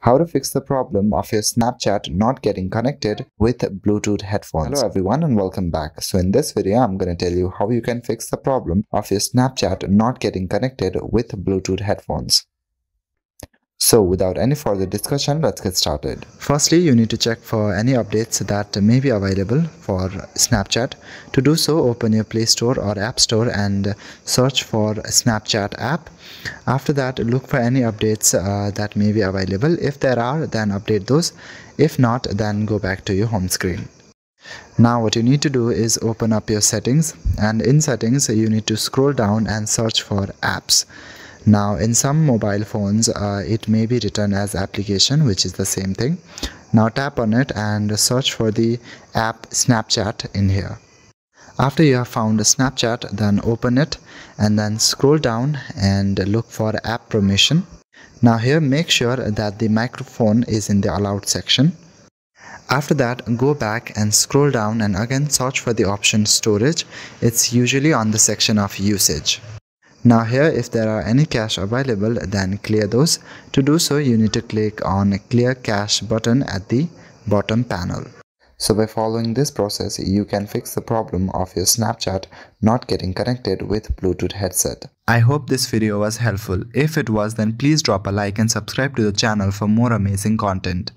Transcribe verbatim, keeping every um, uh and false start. How to fix the problem of your Snapchat not getting connected with Bluetooth headphones. Hello everyone and welcome back. So in this video, I'm going to tell you how you can fix the problem of your Snapchat not getting connected with Bluetooth headphones. So without any further discussion, let's get started. Firstly, you need to check for any updates that may be available for Snapchat. To do so, open your Play Store or App Store and search for Snapchat app. After that, look for any updates uh, that may be available. If there are, then update those. If not, then go back to your home screen. Now what you need to do is open up your settings, and in settings you need to scroll down and search for apps. Now in some mobile phones uh, it may be written as application, which is the same thing. Now tap on it and search for the app Snapchat in here. After you have found Snapchat, then open it and then scroll down and look for app permission. Now here make sure that the microphone is in the allowed section. After that, go back and scroll down and again search for the option storage. It's usually on the section of usage. Now here, if there are any cache available, then clear those. To do so, you need to click on clear cache button at the bottom panel. So by following this process, you can fix the problem of your Snapchat not getting connected with Bluetooth headset. I hope this video was helpful. If it was, then please drop a like and subscribe to the channel for more amazing content.